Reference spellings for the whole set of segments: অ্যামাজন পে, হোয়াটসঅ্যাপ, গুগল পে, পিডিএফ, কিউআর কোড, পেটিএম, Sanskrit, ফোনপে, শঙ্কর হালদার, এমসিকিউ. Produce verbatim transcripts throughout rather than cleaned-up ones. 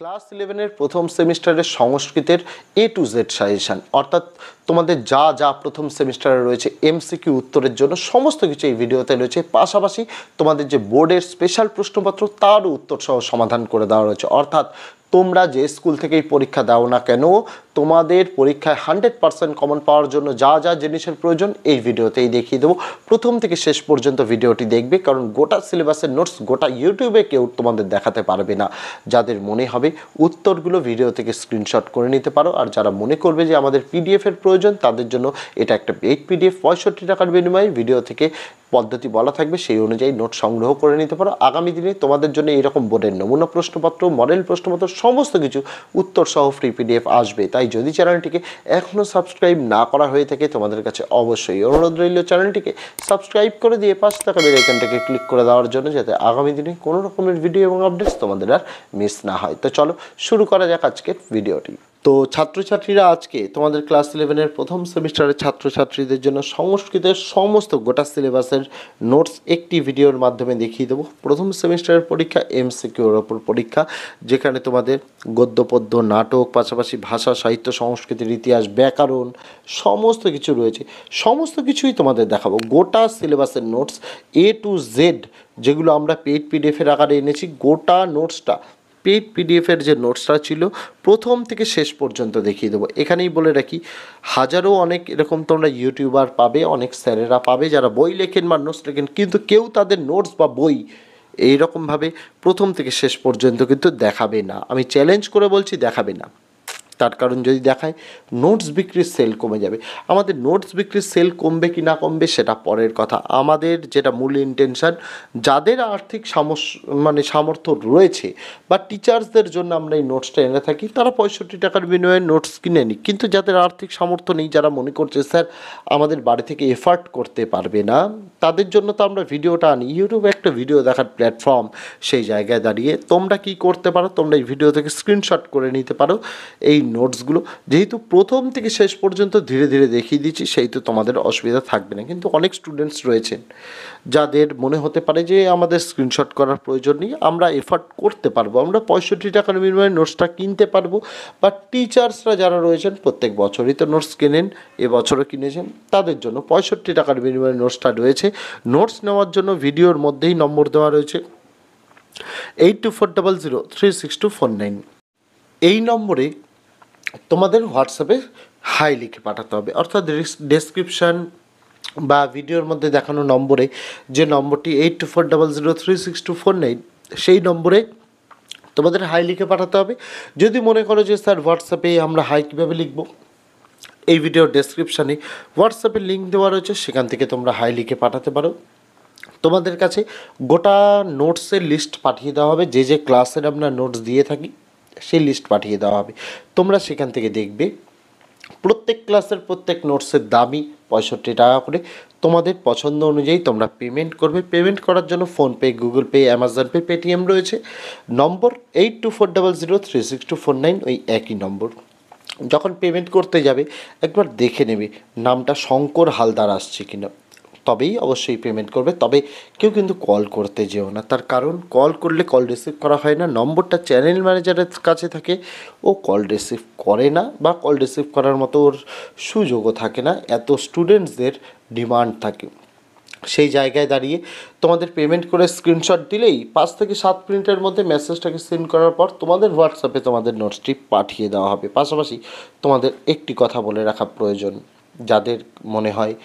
Class ইলেভেনের প্রথম সেমিস্টারের সংস্কৃতের এ টু জেড সাজেশান, অর্থাৎ তোমাদের যা যা প্রথম সেমিস্টারে রয়েছে এমসিকিউ উত্তরের জন্য সমস্ত কিছু এই ভিডিওতে রয়েছে। পাশাপাশি তোমাদের যে বোর্ডের স্পেশাল প্রশ্নপত্র তারও উত্তরসহ সমাধান করে দেওয়া রয়েছে। অর্থাৎ তোমরা যে স্কুল থেকেই পরীক্ষা দাও না কেন, তোমাদের পরীক্ষায় হান্ড্রেড পার্সেন্ট কমন পাওয়ার জন্য যা যা জিনিসের প্রয়োজন এই ভিডিওতেই দেখিয়ে দেবো। প্রথম থেকে শেষ পর্যন্ত ভিডিওটি দেখবে, কারণ গোটা সিলেবাসের নোটস গোটা ইউটিউবে কেউ তোমাদের দেখাতে পারবে না। যাদের মনে হবে উত্তরগুলো ভিডিও থেকে স্ক্রিনশট করে নিতে পারো, আর যারা মনে করবে যে আমাদের পিডিএফের প্রয়োজন, তাদের জন্য এটা একটা পেইড পিডিএফ পঁয়ষট্টি টাকার বিনিময়ে ভিডিও থেকে পদ্ধতি বলা থাকবে, সেই অনুযায়ী নোট সংগ্রহ করে নিতে পারো। আগামী দিনে তোমাদের জন্য এরকম বোর্ডের নমুনা প্রশ্নপত্র, মডেল প্রশ্নপত্র সমস্ত কিছু উত্তরসহ ফ্রি পিডিএফ আসবে। তাই যদি চ্যানেলটিকে এখনও সাবস্ক্রাইব না করা হয়ে থাকে, তোমাদের কাছে অবশ্যই অনুরোধ রইল চ্যানেলটিকে সাবস্ক্রাইব করে দিয়ে পাশে থাকা বেল আইকনটাকে ক্লিক করে দেওয়ার জন্য, যাতে আগামী দিনে কোনো রকমের ভিডিও এবং আপডেটস তোমাদের আর মিস না হয়। তো চলো শুরু করা যাক আজকের ভিডিওটি। তো ছাত্রছাত্রীরা, আজকে তোমাদের ক্লাস ইলেভেনের প্রথম সেমিস্টারের ছাত্রছাত্রীদের জন্য সংস্কৃতের সমস্ত গোটা সিলেবাসের নোটস একটি ভিডিওর মাধ্যমে দেখিয়ে দেবো। প্রথম সেমিস্টারের পরীক্ষা এমসিকিউর ওপর পরীক্ষা, যেখানে তোমাদের গদ্য, পদ্য, নাটক, পাশাপাশি ভাষা, সাহিত্য, সংস্কৃতির ইতিহাস, ব্যাকরণ সমস্ত কিছু রয়েছে। সমস্ত কিছুই তোমাদের দেখাবো, গোটা সিলেবাসের নোটস এ টু জেড, যেগুলো আমরা পেইড পিডিএফের আকারে এনেছি। গোটা নোটসটা পেইড পিডিএফের যে নোটসটা ছিল প্রথম থেকে শেষ পর্যন্ত দেখিয়ে দেবো। এখানেই বলে রাখি, হাজারো অনেক এরকম তোমরা ইউটিউবার পাবে, অনেক স্যারেরা পাবে যারা বই লেখেন বা নোটস লেখেন, কিন্তু কেউ তাদের নোটস বা বই এইরকমভাবে প্রথম থেকে শেষ পর্যন্ত কিন্তু দেখাবে না। আমি চ্যালেঞ্জ করে বলছি, দেখাবে না। তার কারণ, যদি দেখায় নোটস বিক্রির সেল কমে যাবে। আমাদের নোটস বিক্রির সেল কমবে কি না কমবে সেটা পরের কথা, আমাদের যেটা মূল ইন্টেনশান, যাদের আর্থিক সামর্থ্য মানে সামর্থ্য রয়েছে বা টিচার্সদের জন্য আমরা এই নোটসটা এনে থাকি, তারা পঁয়ষট্টি টাকার বিনিময়ে নোটস কিনে নিই। কিন্তু যাদের আর্থিক সামর্থ্য নেই, যারা মনে করছে স্যার আমাদের বাড়ি থেকে এফার্ট করতে পারবে না, তাদের জন্য তো আমরা ভিডিওটা আনি। ইউটিউব একটা ভিডিও দেখার প্ল্যাটফর্ম, সেই জায়গায় দাঁড়িয়ে তোমরা কি করতে পারো, তোমরা এই ভিডিও থেকে স্ক্রিনশট করে নিতে পারো। এই নোটসগুলো যেহেতু প্রথম থেকে শেষ পর্যন্ত ধীরে ধীরে দেখিয়ে দিচ্ছি, সেহেতু তোমাদের অসুবিধা থাকবে না। কিন্তু অনেক স্টুডেন্টস রয়েছেন যাদের মনে হতে পারে যে আমাদের স্ক্রিনশট করার প্রয়োজন নেই, আমরা এফার্ট করতে পারবো, আমরা পঁয়ষট্টি টাকার বিনিময়ে নোটসটা কিনতে পারবো। বা টিচার্সরা যারা রয়েছেন প্রত্যেক বছরই তো নোটস কেনেন, এবছরও কিনেছেন, তাদের জন্য পঁয়ষট্টি টাকার বিনিময়ে নোটসটা রয়েছে। নোটস নেওয়ার জন্য ভিডিওর মধ্যেই নম্বর দেওয়া রয়েছে eight two four double zero three six two four nine. এই নম্বরে তোমাদের হোয়াটসঅ্যাপে হাই লিখে পাঠাতে হবে, অর্থাৎ ডেসক্রিপশান বা ভিডিওর মধ্যে দেখানো নম্বরে, যে নম্বরটি eight two four double zero three six two four nine, সেই নম্বরে তোমাদের হাই লিখে পাঠাতে হবে। যদি মনে করো যে স্যার হোয়াটসঅ্যাপে আমরা হাই কীভাবে লিখব, এই ভিডিওর ডেসক্রিপশানে হোয়াটসঅ্যাপে লিঙ্ক দেওয়া রয়েছে, সেখান থেকে তোমরা হাই লিখে পাঠাতে পারো। তোমাদের কাছে গোটা নোটসের লিস্ট পাঠিয়ে দেওয়া হবে, যে যে ক্লাসের আমরা নোটস দিয়ে থাকি সেই লিস্ট পাঠিয়ে দেওয়া হবে। তোমরা সেখান থেকে দেখবে প্রত্যেক ক্লাসের প্রত্যেক নোটসের দামই পঁয়ষট্টি টাকা করে। তোমাদের পছন্দ অনুযায়ী তোমরা পেমেন্ট করবে। পেমেন্ট করার জন্য ফোনপে, গুগল পে, অ্যামাজন পে, পেটিএম রয়েছে। নম্বর eight two four double zero three six two four nine, ওই একই নম্বর। যখন পেমেন্ট করতে যাবে একবার দেখে নেবে নামটা শঙ্কর হালদার আসছে কিনা, তবেই অবশ্যই পেমেন্ট করবে। তবে কেউ কিন্তু কল করতে যেও না, তার কারণ কল করলে কল রিসিভ করা হয় না, নম্বরটা চ্যানেল ম্যানেজারের কাছে থাকে, ও কল রিসিভ করে না বা কল রিসিভ করার মতো ওর সুযোগও থাকে না, এত স্টুডেন্টসদের ডিমান্ড থাকে। সেই জায়গায় দাঁড়িয়ে তোমাদের পেমেন্ট করে স্ক্রিনশট দিলেই পাঁচ থেকে সাত মিনিটের মধ্যে মেসেজটাকে সেন্ড করার পর তোমাদের হোয়াটসঅ্যাপে তোমাদের নোটসটি পাঠিয়ে দেওয়া হবে। পাশাপাশি তোমাদের একটি কথা বলে রাখা প্রয়োজন, যাদের মনে হয়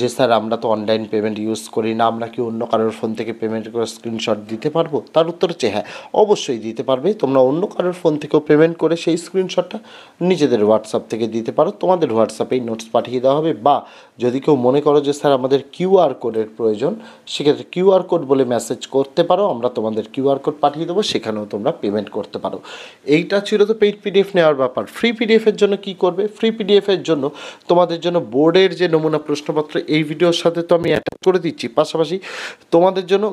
যে স্যার আমরা তো অনলাইন পেমেন্ট ইউজ করি না, আমরা কি অন্য কারোর ফোন থেকে পেমেন্ট করে স্ক্রিনশট দিতে পারবো? তার উত্তর হচ্ছে হ্যাঁ, অবশ্যই দিতে পারবে। তোমরা অন্য কারোর ফোন থেকেও পেমেন্ট করে সেই স্ক্রিনশটটা নিজেদের হোয়াটসঅ্যাপ থেকে দিতে পারো, তোমাদের হোয়াটসঅ্যাপেই নোটস পাঠিয়ে দেওয়া হবে। বা যদি কেউ মনে করো যে স্যার আমাদের কিউআর কোডের প্রয়োজন, সেক্ষেত্রে কিউআর কোড বলে মেসেজ করতে পারো, আমরা তোমাদের কিউআর কোড পাঠিয়ে দেবো, সেখানেও তোমরা পেমেন্ট করতে পারো। এইটা ছিল তো পেইড পিডিএফ নেওয়ার ব্যাপার। ফ্রি পিডিএফের জন্য কি করবে? ফ্রি পিডিএফের জন্য তোমাদের জন্য বোর্ডের যে নমুনা প্রশ্নপত্র এই ভিডিওর সাথে তো আমি অ্যাটাচ করে দিচ্ছি, পাশাপাশি তোমাদের জন্য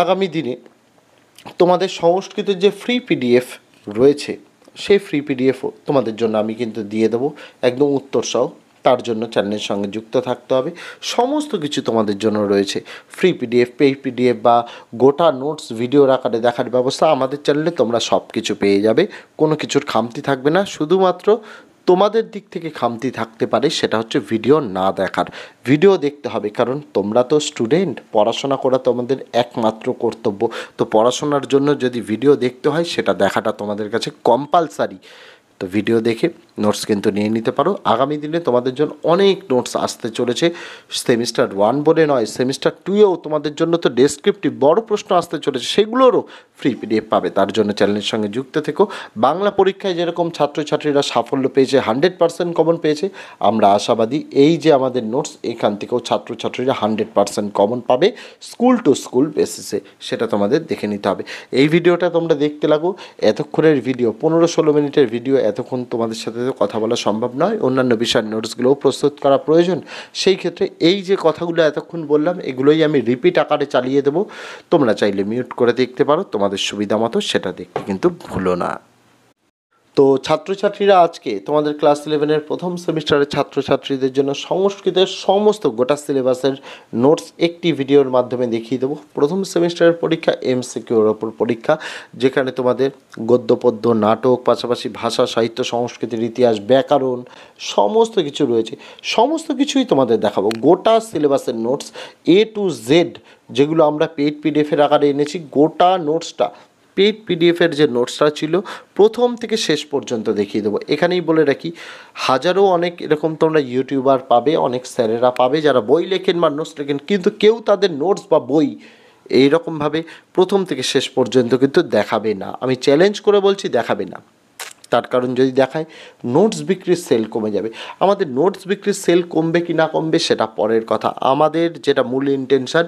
আগামী দিনে তোমাদের সংস্কৃতের যে ফ্রি পিডিএফ রয়েছে সেই ফ্রি পিডিএফও তোমাদের জন্য আমি কিন্তু দিয়ে দেবো, একদম উত্তরসহ তার জন্য চ্যানেলের সঙ্গে যুক্ত থাকতে হবে। সমস্ত কিছু তোমাদের জন্য রয়েছে, ফ্রি পিডিএফ, পেইড পিডিএফ বা গোটা নোটস ভিডিওর আকারে দেখার ব্যবস্থা আমাদের চ্যানেলে তোমরা সব কিছু পেয়ে যাবে। কোনো কিছুর খামতি থাকবে না, শুধুমাত্র তোমাদের দিক থেকে খামতি থাকতে পারে সেটা হচ্ছে ভিডিও না দেখার। ভিডিও দেখতে হবে, কারণ তোমরা তো স্টুডেন্ট, পড়াশোনা করা তোমাদের একমাত্র কর্তব্য। তো পড়াশোনার জন্য যদি ভিডিও দেখতে হয় সেটা দেখাটা তোমাদের কাছে কম্পালসারি। তো ভিডিও দেখে নোটস কিন্তু নিয়ে নিতে পারো। আগামী দিনে তোমাদের জন্য অনেক নোটস আসতে চলেছে, সেমিস্টার ওয়ান বলে নয়, সেমিস্টার টুয়েও তোমাদের জন্য তো ডেসক্রিপটিভ বড় প্রশ্ন আসতে চলেছে, সেগুলোরও ফ্রি পিডিএফ পাবে। তার জন্য চ্যানেলের সঙ্গে যুক্ত থেকো। বাংলা পরীক্ষায় যেরকম ছাত্রছাত্রীরা সাফল্য পেয়েছে, হান্ড্রেড পার্সেন্ট কমন পেয়েছে, আমরা আশাবাদী এই যে আমাদের নোটস এখান থেকেও ছাত্রছাত্রীরা হান্ড্রেড পার্সেন্ট কমন পাবে স্কুল টু স্কুল বেসিসে। সেটা তোমাদের দেখে নিতে হবে। এই ভিডিওটা তোমরা দেখতে লাগো। এতক্ষণের ভিডিও, পনেরো ষোলো মিনিটের ভিডিও, এতক্ষণ তোমাদের সাথে কথা বলা সম্ভব নয়, অন্যান্য বিষয়ের নোটসগুলোও প্রস্তুত করা প্রয়োজন। সেই ক্ষেত্রে এই যে কথাগুলো এতক্ষণ বললাম এগুলোই আমি রিপিট আকারে চালিয়ে দেবো। তোমরা চাইলে মিউট করে দেখতে পারো, তোমাদের সুবিধা মতো, সেটা দেখতে কিন্তু ভুলো না। তো ছাত্রছাত্রীরা, আজকে তোমাদের ক্লাস ইলেভেনের প্রথম সেমিস্টারের ছাত্রছাত্রীদের জন্য সংস্কৃতের সমস্ত গোটা সিলেবাসের নোটস একটি ভিডিওর মাধ্যমে দেখিয়ে দেবো। প্রথম সেমিস্টারের পরীক্ষা এমসিকিউর ওপর পরীক্ষা, যেখানে তোমাদের গদ্য, পদ্য, নাটক, পাশাপাশি ভাষা, সাহিত্য, সংস্কৃতির ইতিহাস, ব্যাকরণ সমস্ত কিছু রয়েছে। সমস্ত কিছুই তোমাদের দেখাবো, গোটা সিলেবাসের নোটস এ টু জেড, যেগুলো আমরা পেইড পিডিএফের আকারে এনেছি। গোটা নোটসটা, পেইড পিডিএফের যে নোটসটা ছিল প্রথম থেকে শেষ পর্যন্ত দেখিয়ে দেবো। এখানেই বলে রাখি, হাজারো অনেক এরকম তোমরা ইউটিউবার পাবে, অনেক স্যারেরা পাবে যারা বই লেখেন বা নোটস লেখেন, কিন্তু কেউ তাদের নোটস বা বই এইরকমভাবে প্রথম থেকে শেষ পর্যন্ত কিন্তু দেখাবে না। আমি চ্যালেঞ্জ করে বলছি, দেখাবে না। তার কারণ, যদি দেখায় নোটস বিক্রির সেল কমে যাবে। আমাদের নোটস বিক্রির সেল কমবে কি না কমবে সেটা পরের কথা, আমাদের যেটা মূল ইন্টেনশান,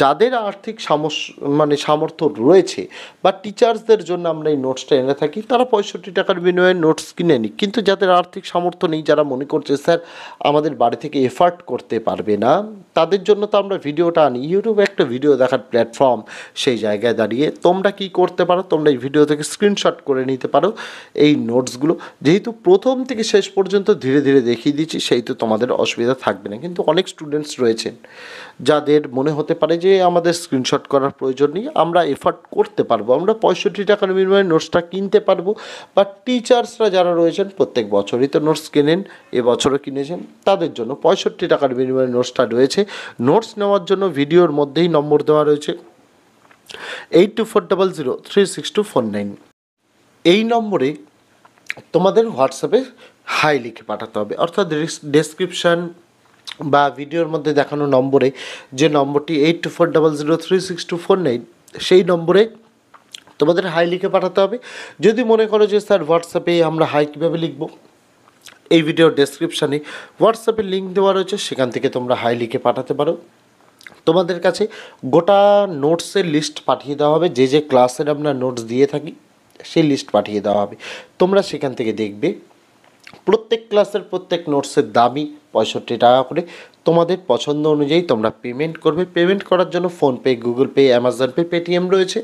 যাদের আর্থিক সামস মানে সামর্থ্য রয়েছে বা টিচার্সদের জন্য আমরা এই নোটসটা এনে থাকি, তারা পঁয়ষট্টি টাকার বিনিময়ে নোটস কিনে নিই। কিন্তু যাদের আর্থিক সামর্থ্য নেই, যারা মনে করছে স্যার আমাদের বাড়ি থেকে এফার্ট করতে পারবে না, তাদের জন্য তো আমরা ভিডিওটা আনি। ইউটিউবে একটা ভিডিও দেখার প্ল্যাটফর্ম, সেই জায়গায় দাঁড়িয়ে তোমরা কি করতে পারো, তোমরা এই ভিডিও থেকে স্ক্রিনশট করে নিতে পারো। এই নোটসগুলো যেহেতু প্রথম থেকে শেষ পর্যন্ত ধীরে ধীরে দেখিয়ে দিচ্ছি, সেই তো তোমাদের অসুবিধা থাকবে না। কিন্তু অনেক স্টুডেন্টস রয়েছেন যাদের মনে হতে পারে যে আমাদের স্ক্রিনশট করার প্রয়োজন নেই, আমরা এফার্ট করতে পারবো, আমরা পঁয়ষট্টি টাকার বিনিময়ে নোটসটা কিনতে পারবো। বা টিচার্সরা যারা রয়েছেন প্রত্যেক বছরই তো নোটস কেনেন, এবছরও কিনেছেন, তাদের জন্য পঁয়ষট্টি টাকার বিনিময়ে নোটসটা রয়েছে। নোটস নেওয়ার জন্য ভিডিওর মধ্যেই নম্বর দেওয়া রয়েছে eight two four double zero three six two four nine. এই নম্বরে তোমাদের হোয়াটসঅ্যাপে হাই লিখে পাঠাতে হবে, অর্থাৎ ডেসক্রিপশান বা ভিডিওর মধ্যে দেখানো নম্বরে, যে নম্বরটি eight two four double zero three six two four nine, সেই নম্বরে তোমাদের হাই লিখে পাঠাতে হবে। যদি মনে করো যে স্যার হোয়াটসঅ্যাপে আমরা হাই কীভাবে লিখবো, এই ভিডিওর ডেসক্রিপশানে হোয়াটসঅ্যাপের লিঙ্ক দেওয়া রয়েছে, সেখান থেকে তোমরা হাই লিখে পাঠাতে পারো। তোমাদের কাছে গোটা নোটসের লিস্ট পাঠিয়ে দেওয়া হবে, যে যে ক্লাসের আমরা নোটস দিয়ে থাকি সেই লিস্ট পাঠিয়ে দেওয়া হবে। তোমরা সেখান থেকে দেখবে প্রত্যেক ক্লাসের প্রত্যেক নোটসের দামই পঁয়ষট্টি টাকা করে। তোমাদের পছন্দ অনুযায়ী তোমরা পেমেন্ট করবে। পেমেন্ট করার জন্য ফোনপে, গুগল পে, অ্যামাজন পে, পেটিএম রয়েছে।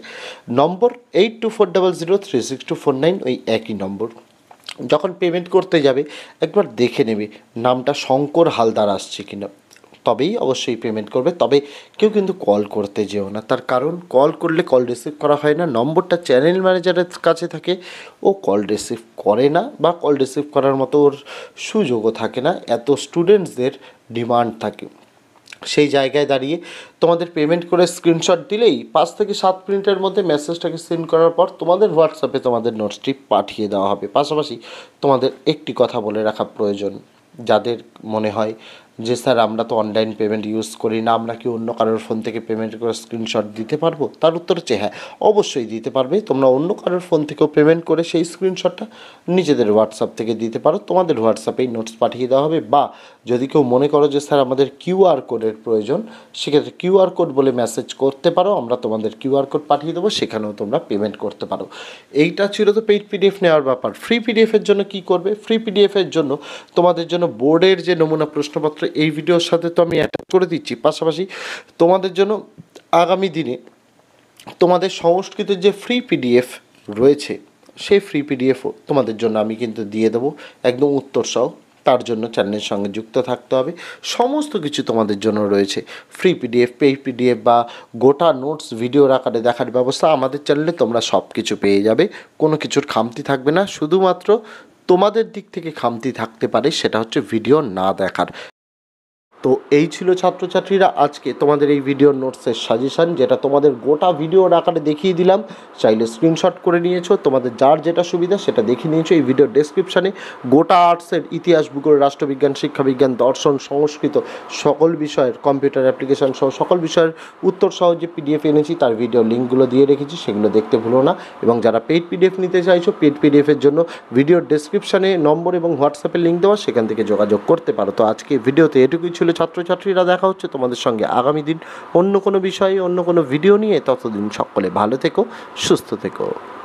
নম্বর eight two four double zero three six two four nine, ওই একই নম্বর। যখন পেমেন্ট করতে যাবে একবার দেখে নেবে নামটা শঙ্কর হালদার আসছে কিনা, তবেই অবশ্যই পেমেন্ট করবে। তবে কেউ কিন্তু কল করতে যেও না, তার কারণ কল করলে কল রিসিভ করা হয় না, নম্বরটা চ্যানেল ম্যানেজারের কাছে থাকে, ও কল রিসিভ করে না বা কল রিসিভ করার মতো ওর সুযোগও থাকে না, এত স্টুডেন্টসদের ডিমান্ড থাকে। সেই জায়গায় দাঁড়িয়ে তোমাদের পেমেন্ট করে স্ক্রিনশট দিলেই পাঁচ থেকে সাত মিনিটের মধ্যে মেসেজটাকে সেন্ড করার পর তোমাদের হোয়াটসঅ্যাপে তোমাদের নোটসটি পাঠিয়ে দেওয়া হবে। পাশাপাশি তোমাদের একটি কথা বলে রাখা প্রয়োজন, যাদের মনে হয় যে স্যার আমরা তো অনলাইন পেমেন্ট ইউজ করি না, আমরা কি অন্য কারোর ফোন থেকে পেমেন্ট করে স্ক্রিনশট দিতে পারবো? তার উত্তর হচ্ছে হ্যাঁ, অবশ্যই দিতে পারবে। তোমরা অন্য কারোর ফোন থেকেও পেমেন্ট করে সেই স্ক্রিনশটটা নিজেদের হোয়াটসঅ্যাপ থেকে দিতে পারো, তোমাদের হোয়াটসঅ্যাপেই নোটস পাঠিয়ে দেওয়া হবে। বা যদি কেউ মনে করো যে স্যার আমাদের কিউআর কোডের প্রয়োজন, সেক্ষেত্রে কিউআর কোড বলে মেসেজ করতে পারো, আমরা তোমাদের কিউআর কোড পাঠিয়ে দেবো, সেখানেও তোমরা পেমেন্ট করতে পারো। এইটা ছিল তো পেইড পিডিএফ নেওয়ার ব্যাপার। ফ্রি পিডিএফের জন্য কি করবে? ফ্রি পিডিএফের জন্য তোমাদের জন্য বোর্ডের যে নমুনা প্রশ্নপত্র, এই ভিডিওর সাথে তো আমি অ্যাটাচ করে দিচ্ছি। পাশাপাশি তোমাদের জন্য আগামী দিনে তোমাদের সংস্কৃতের যে ফ্রি পিডিএফ রয়েছে, সেই ফ্রি পিডিএফও তোমাদের জন্য আমি কিন্তু দিয়ে দেবো একদম উত্তর সহ। তার জন্য চ্যানেলের সঙ্গে যুক্ত থাকতে হবে। সমস্ত কিছু তোমাদের জন্য রয়েছে, ফ্রি পিডিএফ, পেইড পিডিএফ বা গোটা নোটস ভিডিওর আকারে দেখার ব্যবস্থা আমাদের চ্যানেলে তোমরা সব কিছু পেয়ে যাবে, কোনো কিছুর খামতি থাকবে না। শুধুমাত্র তোমাদের দিক থেকে খামতি থাকতে পারে, সেটা হচ্ছে ভিডিও না দেখার। তো এই ছিল ছাত্রছাত্রীরা আজকে তোমাদের এই ভিডিও নোটসের সাজেশান, যেটা তোমাদের গোটা ভিডিওর আকারে দেখিয়ে দিলাম। চাইলে স্ক্রিনশট করে নিয়েছো, তোমাদের যার যেটা সুবিধা সেটা দেখিয়ে নিয়েছো। এই ভিডিও ডেসক্রিপশানে গোটা আর্টসের ইতিহাস, ভূগোল, রাষ্ট্রবিজ্ঞান, শিক্ষাবিজ্ঞান, দর্শন, সংস্কৃত সকল বিষয়ের, কম্পিউটার অ্যাপ্লিকেশান সহ সকল বিষয়ের উত্তর সহ যে পিডিএফ এনেছি তার ভিডিও লিঙ্কগুলো দিয়ে রেখেছি, সেগুলো দেখতে ভুলো না। এবং যারা পেইড পিডিএফ নিতে চাইছো, পেইড পিডিএফের জন্য ভিডিও ডেসক্রিপশানে নম্বর এবং হোয়াটসঅ্যাপের লিঙ্ক দেওয়া, সেখান থেকে যোগাযোগ করতে পারো। তো আজকে ভিডিওতে এটুকুই ছিল ছাত্রছাত্রীরা, দেখা হচ্ছে তোমাদের সঙ্গে আগামী দিন অন্য কোনো বিষয়ে, অন্য কোনো ভিডিও নিয়ে। ততদিন সকলে ভালো থেকো, সুস্থ থেকো।